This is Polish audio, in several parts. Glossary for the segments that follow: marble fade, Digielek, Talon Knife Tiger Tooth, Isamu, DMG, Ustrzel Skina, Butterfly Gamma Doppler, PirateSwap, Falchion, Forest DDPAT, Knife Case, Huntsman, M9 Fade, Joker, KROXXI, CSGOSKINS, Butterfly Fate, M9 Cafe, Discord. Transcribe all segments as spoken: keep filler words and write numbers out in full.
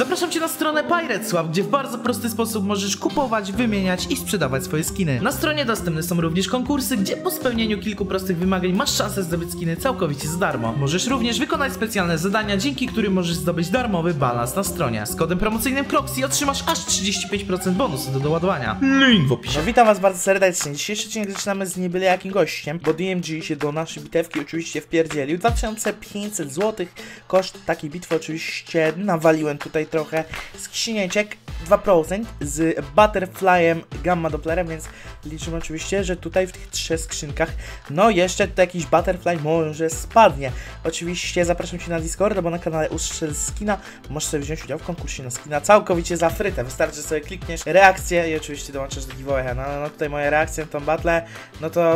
Zapraszam Cię na stronę PirateSwap, gdzie w bardzo prosty sposób możesz kupować, wymieniać i sprzedawać swoje skiny. Na stronie dostępne są również konkursy, gdzie po spełnieniu kilku prostych wymagań masz szansę zdobyć skiny całkowicie za darmo. Możesz również wykonać specjalne zadania, dzięki którym możesz zdobyć darmowy balans na stronie. Z kodem promocyjnym KROXXI otrzymasz aż trzydzieści pięć procent bonusu do doładowania. Link w opisie. No, witam Was bardzo serdecznie. Dzisiejszy odcinek zaczynamy z nie byle jakim gościem, bo D M G się do naszej bitewki oczywiście wpierdzielił. dwa tysiące pięćset złotych koszt takiej bitwy, oczywiście nawaliłem tutaj trochę skrzynieczek, dwa procent z Butterflyem Gamma Dopplerem, więc liczymy oczywiście, że tutaj w tych trzech skrzynkach no jeszcze tutaj jakiś Butterfly może spadnie. Oczywiście zapraszam Cię na Discorda, bo na kanale Ustrzel Skina możesz sobie wziąć udział w konkursie na skina całkowicie za frytę. Wystarczy, że sobie klikniesz reakcję i oczywiście dołączasz do giveawaya. No, no tutaj moja reakcja na tą battle, no to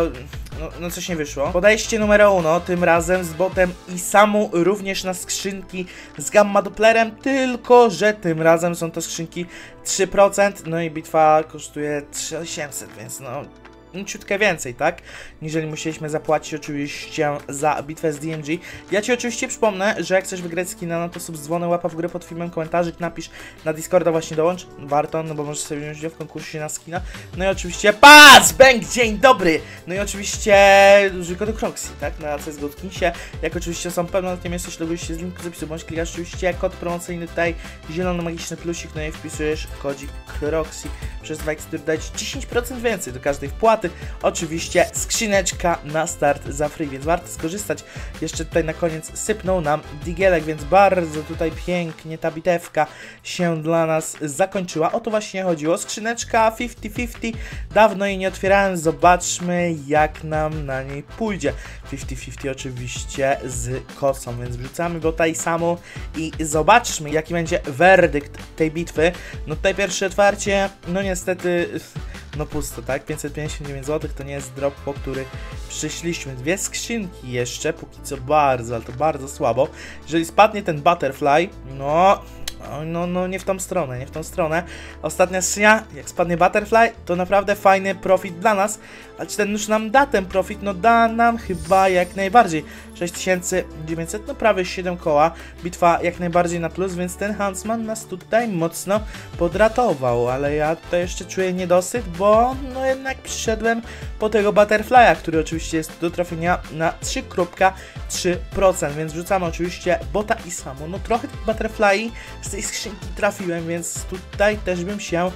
no, no coś nie wyszło. Podejście numer uno, tym razem z botem Isamu, również na skrzynki z Gamma Dopplerem, tylko że tym razem są to skrzynki trzy procent, no i bitwa kosztuje trzy tysiące osiemset, więc no ciutkę więcej, tak? Niżeli musieliśmy zapłacić oczywiście za bitwę z D M G. Ja Ci oczywiście przypomnę, że jak chcesz wygrać skina, no to sub dzwonek, łapa w górę pod filmem, komentarzyk, napisz na Discorda, właśnie dołącz, warto, no bo możesz sobie wziąć udział w konkursie na skina. No i oczywiście, patrz, bęk, dzień dobry! No i oczywiście użyj kodu KROXXI, tak? Na C S G O S Kinsie. Jak oczywiście są pełnoletnie jesteś, logujesz się z linku z opisu, bądź klikasz oczywiście kod promocyjny tutaj, zielony magiczny plusik, no i wpisujesz kodzik KROXXI przez dwa razy, który daje Ci dziesięć procent więcej do każdej wpłaty. Oczywiście skrzyneczka na start za free, więc warto skorzystać. Jeszcze tutaj na koniec sypnął nam Digielek, więc bardzo tutaj pięknie ta bitewka się dla nas zakończyła. O to właśnie chodziło, skrzyneczka pięćdziesiąt pięćdziesiąt, dawno jej nie otwierałem, zobaczmy jak nam na niej pójdzie. pięćdziesiąt pięćdziesiąt oczywiście z kosą, więc wrzucamy go tutaj samo i zobaczmy jaki będzie werdykt tej bitwy. No tutaj pierwsze otwarcie, no niestety no pusto, tak? pięćset pięćdziesiąt dziewięć złotych to nie jest drop, po który przyszliśmy. Dwie skrzynki jeszcze, póki co bardzo, ale to bardzo słabo. Jeżeli spadnie ten Butterfly, no... No, no, nie w tą stronę, nie w tą stronę. Ostatnia skrzynia, jak spadnie Butterfly, to naprawdę fajny profit dla nas. Ale czy ten już nam da ten profit? No da nam chyba jak najbardziej. sześć tysięcy dziewięćset, no prawie siedem koła. Bitwa jak najbardziej na plus, więc ten Huntsman nas tutaj mocno podratował. Ale ja tutaj jeszcze czuję niedosyt, bo no jednak przyszedłem po tego Butterfly'a, który oczywiście jest do trafienia na trzy przecinek trzy procent. Więc wrzucamy oczywiście bota i samo. No trochę tych Butterfly'i z tej skrzynki trafiłem, więc tutaj też bym się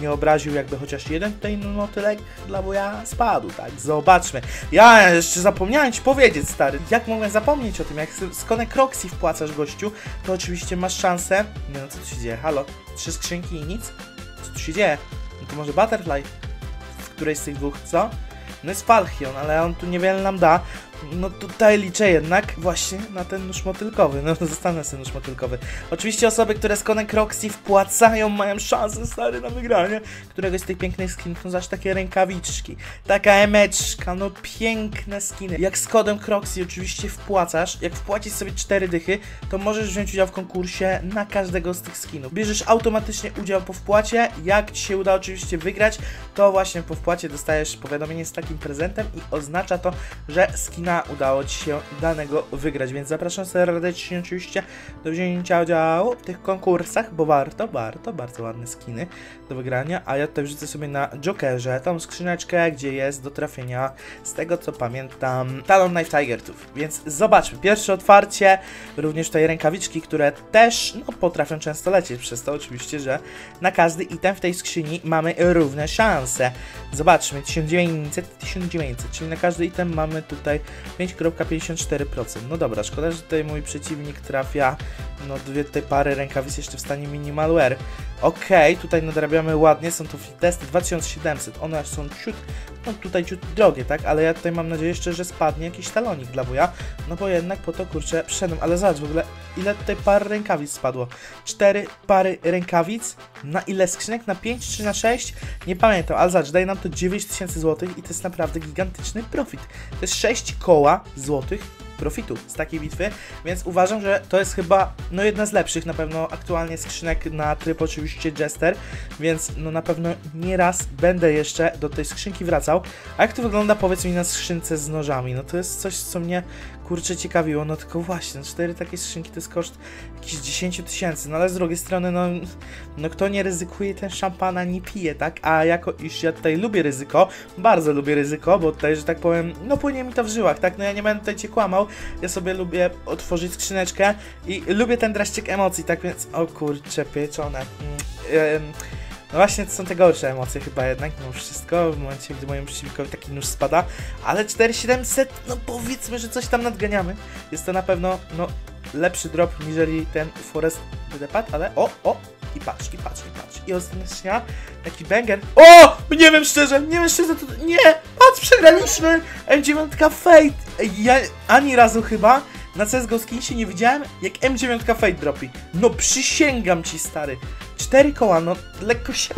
nie obraził, jakby chociaż jeden tutaj no tyle dla boja spadł, tak? Zobaczmy. Ja jeszcze zapomniałem Ci powiedzieć, stary. Jak mogę zapomnieć o tym? Jak z kodu KROXXI wpłacasz, gościu, to oczywiście masz szansę... Nie no, co tu się dzieje? Halo? Trzy skrzynki i nic? Co tu się dzieje? No to może Butterfly? W którejś z tych dwóch, co? No jest Falchion, ale on tu niewiele nam da. No tutaj liczę jednak właśnie na ten nóż motylkowy. No zostanę sobie nóż motylkowy. Oczywiście osoby, które z kodem KROXXI wpłacają, mają szansę, stary, na wygranie któregoś z tych pięknych skinów. No zaś takie rękawiczki, taka emeczka, no piękne skiny. Jak z kodem KROXXI oczywiście wpłacasz, jak wpłacisz sobie cztery dychy, to możesz wziąć udział w konkursie na każdego z tych skinów. Bierzesz automatycznie udział po wpłacie. Jak Ci się uda oczywiście wygrać, to właśnie po wpłacie dostajesz powiadomienie z takim prezentem i oznacza to, że skina udało Ci się danego wygrać, więc zapraszam serdecznie oczywiście do wzięcia udziału w tych konkursach, bo warto, warto, bardzo ładne skiny do wygrania, a ja tutaj wrzucę sobie na Jokerze tą skrzyneczkę, gdzie jest do trafienia, z tego co pamiętam, Talon Knife Tiger Tooth, więc zobaczmy, pierwsze otwarcie, również tutaj rękawiczki, które też, no, potrafią często lecieć, przez to oczywiście, że na każdy item w tej skrzyni mamy równe szanse. Zobaczmy, tysiąc dziewięćset, tysiąc dziewięćset, czyli na każdy item mamy tutaj pięć przecinek pięćdziesiąt cztery procent. No dobra, szkoda, że tutaj mój przeciwnik trafia no dwie tej pary rękawic jeszcze w stanie minimalware. Okej, okay, tutaj nadrabiamy ładnie, są to testy dwa tysiące siedemset, one są ciut, no tutaj ciut drogie, tak? Ale ja tutaj mam nadzieję jeszcze, że spadnie jakiś talonik dla wuja, no bo jednak po to, kurczę, przyszedłem. Ale zobacz w ogóle, ile tutaj par rękawic spadło? Cztery pary rękawic, na ile skrzynek? Na pięć czy na sześć? Nie pamiętam, ale zobacz, daje nam to dziewięć tysięcy złotych i to jest naprawdę gigantyczny profit. To jest sześć koła złotych profitu z takiej bitwy, więc uważam, że to jest chyba no jedna z lepszych na pewno aktualnie skrzynek na tryb oczywiście Jester, więc no na pewno nieraz będę jeszcze do tej skrzynki wracał. A jak to wygląda powiedz mi na skrzynce z nożami, no to jest coś co mnie kurczę ciekawiło, no tylko właśnie cztery takie skrzynki to jest koszt jakichś dziesięć tysięcy, no ale z drugiej strony no, no kto nie ryzykuje ten szampana nie pije, tak, a jako iż ja tutaj lubię ryzyko, bardzo lubię ryzyko, bo tutaj, że tak powiem, no płynie mi to w żyłach, tak, no ja nie będę tutaj cię kłamał, ja sobie lubię otworzyć skrzyneczkę i lubię ten dreszczyk emocji, tak więc, o kurczę, pieczone. Mm, ym. No właśnie, to są te gorsze emocje chyba jednak, mimo wszystko, w momencie, gdy mojemu przeciwnikowi taki nóż spada, ale cztery tysiące siedemset, no powiedzmy, że coś tam nadganiamy. Jest to na pewno, no, lepszy drop, niżeli ten Forest D D P A T, ale o, o, i patrz, i patrz, i patrz, i ostatnia taki banger, o, nie wiem szczerze, nie wiem szczerze, to, nie, patrz, przegraliśmy, M dziewięć Cafe, ja ani razu chyba na C S G O Skinsie nie widziałem, jak M dziewięć Fade dropi. No przysięgam ci, stary. Cztery koła, no lekko się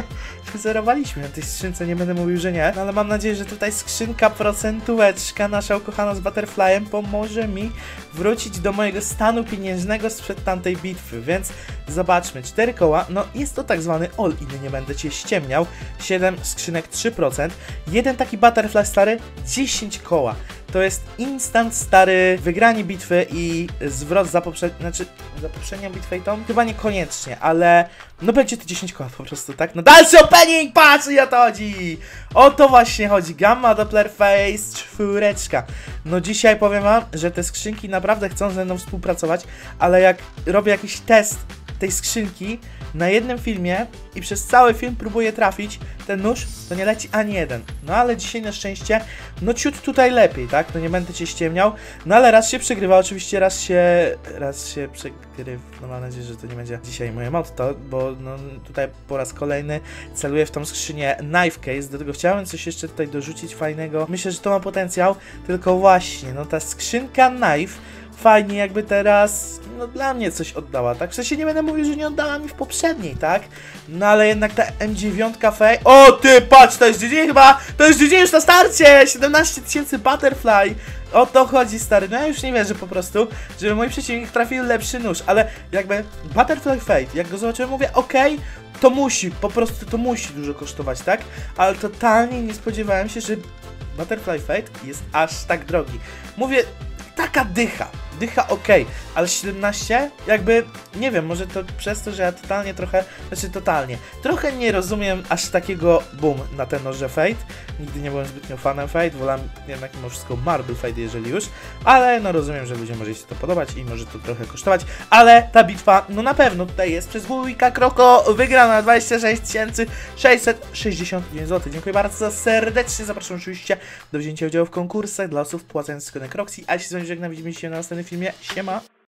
wyzerowaliśmy na tej skrzynce, nie będę mówił, że nie. No, ale mam nadzieję, że tutaj skrzynka procentóweczka nasza ukochana z Butterflyem pomoże mi wrócić do mojego stanu pieniężnego sprzed tamtej bitwy. Więc zobaczmy, cztery koła, no jest to tak zwany all-in, nie będę cię ściemniał. siedem skrzynek trzy procent. Jeden taki Butterfly, stary, dziesięć koła. To jest instant, stary, wygranie bitwy i zwrot za poprzednią, znaczy za poprzednią bitwę i tą? Chyba niekoniecznie, ale no będzie to dziesięć koła po prostu, tak? No dalszy opening, patrz i o to chodzi! O to właśnie chodzi, Gamma Doppler Face, czwóreczka. No dzisiaj powiem wam, że te skrzynki naprawdę chcą ze mną współpracować, ale jak robię jakiś test tej skrzynki na jednym filmie i przez cały film próbuję trafić ten nóż, to nie leci ani jeden. No ale dzisiaj na szczęście, no ciut tutaj lepiej, tak? No nie będę cię ściemniał. No ale raz się przegrywa, oczywiście raz się... Raz się przegrywa. No mam nadzieję, że to nie będzie dzisiaj moje motto, bo no tutaj po raz kolejny celuję w tą skrzynię Knife Case. Do tego chciałem coś jeszcze tutaj dorzucić fajnego. Myślę, że to ma potencjał, tylko właśnie, no ta skrzynka Knife fajnie jakby teraz, no dla mnie coś oddała, tak? W sensie nie będę mówił, że nie oddała mi w poprzedniej, tak? No ale jednak ta M dziewięć Cafe... O ty, patrz, to jest G G chyba! To jest G G już na starcie! siedemnaście tysięcy Butterfly! O to chodzi, stary, no ja już nie wierzę po prostu, żeby mój przeciwnik trafił lepszy nóż, ale jakby Butterfly Fate, jak go zobaczyłem, mówię, okej, okay, to musi, po prostu to musi dużo kosztować, tak? Ale totalnie nie spodziewałem się, że Butterfly Fate jest aż tak drogi. Mówię, taka dycha. Dycha ok, ale siedemnaście jakby, nie wiem, może to przez to, że ja totalnie trochę, znaczy totalnie, trochę nie rozumiem aż takiego boom na ten noże Fate. Nigdy nie byłem zbytnio fanem Fate, wolałem jednak mimo wszystko Marble Fade, jeżeli już, ale no rozumiem, że ludziom może się to podobać i może to trochę kosztować, ale ta bitwa, no na pewno tutaj jest przez wujka Kroko wygrana dwadzieścia sześć tysięcy sześćset sześćdziesiąt dziewięć złotych. Dziękuję bardzo serdecznie, zapraszam oczywiście do wzięcia udziału w konkursach dla osób płacających z kodem K R O X X I, a jeśli z wami żegnam, widzimy się na następnym filmie, siema!